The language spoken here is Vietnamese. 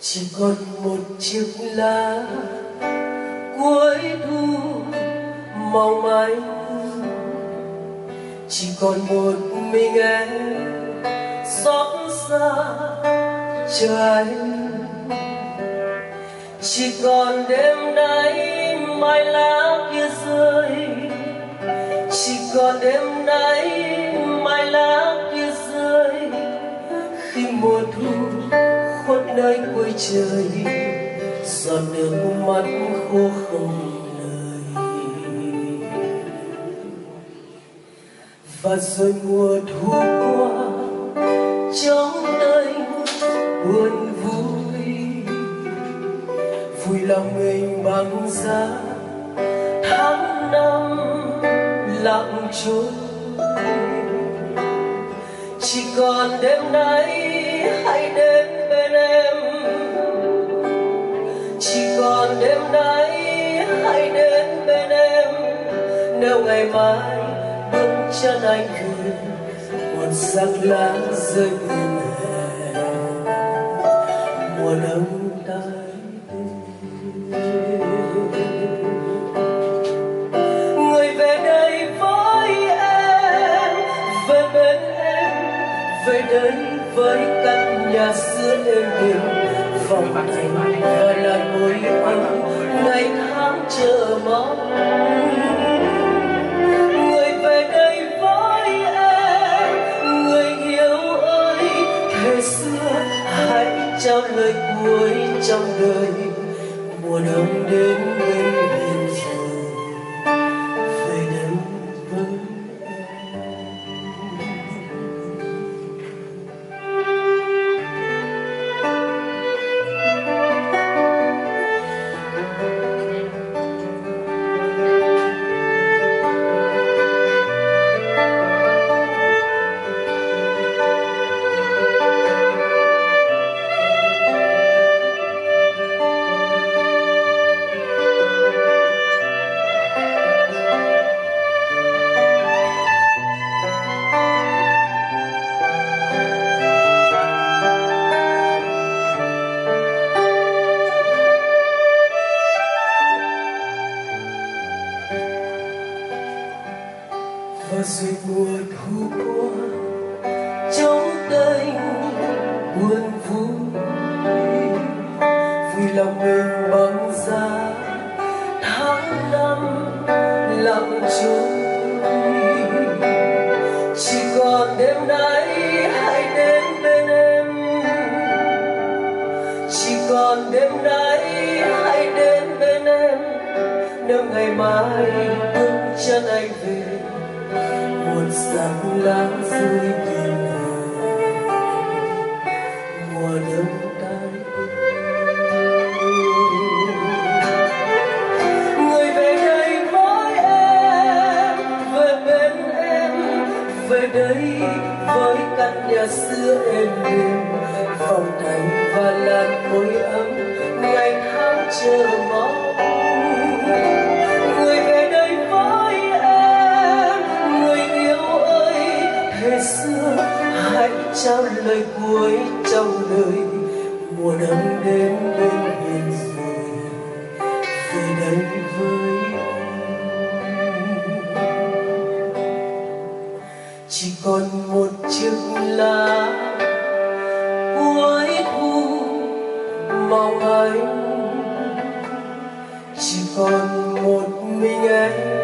Chỉ còn một chiếc lá cuối thu mong anh, chỉ còn một mình em xót xa chờ anh. Chỉ còn đêm nay mai lá kia rơi, chỉ còn đêm nay mai lá kia rơi, khi mùa thu khuất nơi cuối trời, giọt nước mắt khô không lời. Và rồi mùa thu qua trong anh buồn vui, vui lòng mình bằng giá tháng năm lặng trôi. Chỉ còn đêm nay hãy đến bên em, chỉ còn đêm nay hãy đến bên em. Nếu ngày mai bước chân anh cười, một giấc lá rơi bên hè mùa đông tái tươi. Người về đây với em, về bên em, về đây với căn nhà xưa êm đềm, vòng tay và lại môi anh ngày tháng chờ mong. Người về đây với em, người yêu ơi, thời xưa hãy trao lời cuối trong đời, mùa đông đến bên em rồi về đến với rồi mùa thu qua trong anh buồn vui, vui lòng mình bằng giá tháng năm lặng trôi. Chỉ còn đêm nay hãy đến bên em, chỉ còn đêm nay hãy đến bên em. Nếu ngày mai bước chân anh về, một giấc lá rơi bên hè mùa đông tái tươi. Người về đây với em, về bên em, về đây với căn nhà xưa êm đềm, vòng tay và làn môi ấm ngày tháng chờ mong. Hãy trao lời cuối trong đời, mùa đông đến bên hiền rồi về đây với em. Chỉ còn một chiếc lá cuối thu mong anh, chỉ còn một mình em,